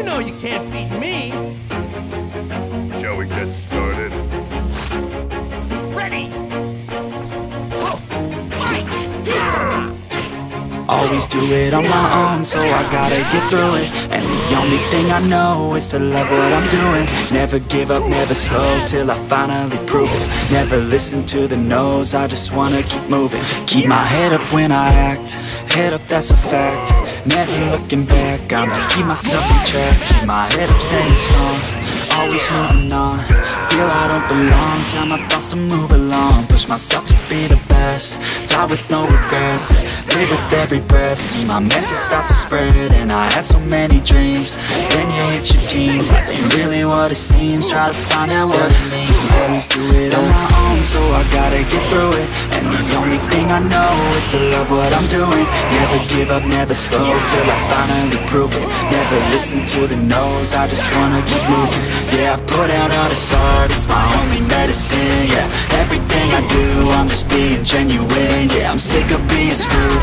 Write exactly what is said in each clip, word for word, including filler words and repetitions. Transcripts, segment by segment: You know you can't beat me. Shall we get started? Ready! Oh. Fight! Always do it on my own, so I gotta get through it. And the only thing I know is to love what I'm doing. Never give up, never slow, till I finally prove it. Never listen to the no's, I just wanna keep moving. Keep my head up when I act, head up, that's a fact. Never looking back, I'ma keep myself on track. Keep my head up, staying strong, always moving on. Feel I don't belong, tell my thoughts to move along. Push myself to be the best, die with no regrets. Live with every breath, see my message start to spread. And I had so many dreams, then you hit your teens. Life ain't really what it seems, try to find out what it means. Always do it on my own, so I gotta get through it. And the only thing I know is to love what I'm doing. Never give up, never slow, till I finally prove it. Never listen to the no's, I just wanna keep moving. Yeah, I put out all this art, it's my only medicine. Yeah, everything I do, I'm just being genuine. Yeah, I'm sick of being screwed,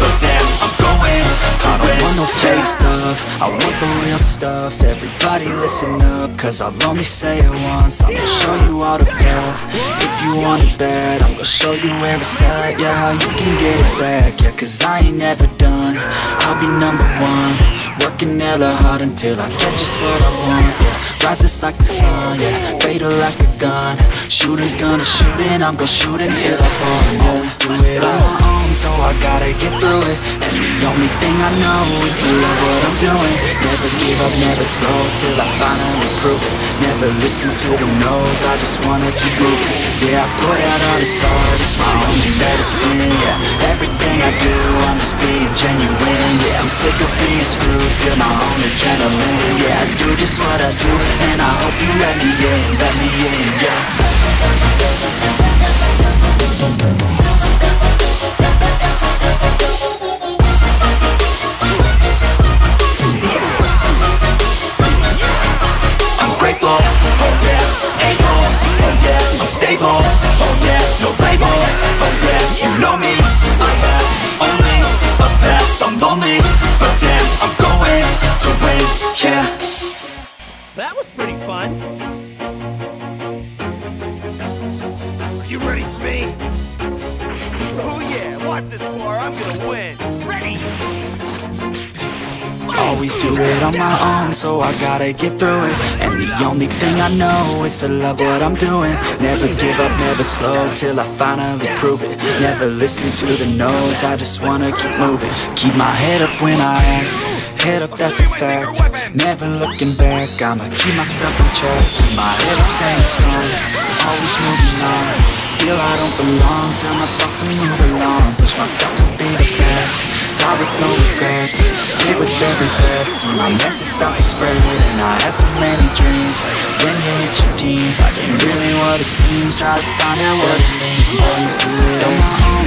but damn, I'm going to I don't win. Want no fake love, I want the real stuff. Everybody listen up, cause I'll only say it once. I'm gonna show you all the path, if you want it bad. I'm gonna show you where it's at, yeah, how you can get it back. Yeah, cause I ain't never done, I'll be number one. Working hella hard until I get just what I want, yeah. Rises like the sun, yeah, fatal like a gun. Shooters gonna shoot and I'm gonna shoot until I fall. Yeah. Always do it on my own, so I gotta get through it. And the only thing I know is to love what I'm doing. Never give up, never slow, till I finally prove it. Never listen to the no's, I just wanna keep moving. Yeah, I put out all this art, it's my only medicine, yeah. Everything I do, I'm just being genuine, yeah. I'm sick of being screwed, feel my own adrenaline. Yeah, I do just what I do, and I hope you let me in, let me in, yeah. I'm grateful, oh yeah, able, oh yeah, I'm stable, oh yeah, no label, oh yeah, you know me. I have only a path, I'm lonely, but damn, I'm going to win, yeah. That was pretty fun. Are you ready for me? Oh yeah, watch this bar, I'm gonna win. Ready? Always do it on my own, so I gotta get through it. And the only thing I know is to love what I'm doing. Never give up, never slow, till I finally prove it. Never listen to the no's, I just wanna keep moving. Keep my head up when I act, head up, that's a fact. Never looking back, I'ma keep myself on track. Keep my head up, staying strong, always moving on. Feel I don't belong, tell my thoughts to move along. Push myself to be the best, die with no regrets. Live with every breath, see my message start to spread. And I had so many dreams, when you hit your teens. Life ain't really what it seems, try to find out what it means. Always do it on my own,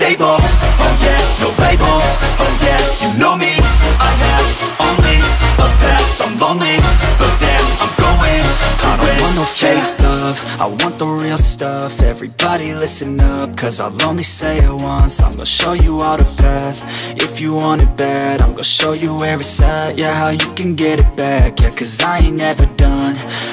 Stable, oh yeah, no label, oh yeah, you know me. I have only a path, I'm lonely, but damn, I'm going to win. I don't want no fake love, love, I want the real stuff. Everybody listen up, cause I'll only say it once. I'm gonna show you all the path. If you want it bad, I'm gonna show you where it's at. Yeah, how you can get it back. Yeah, cause I ain't never done.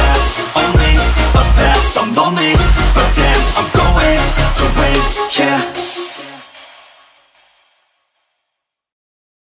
have only a path, I'm lonely, but damn, I'm going to win, yeah.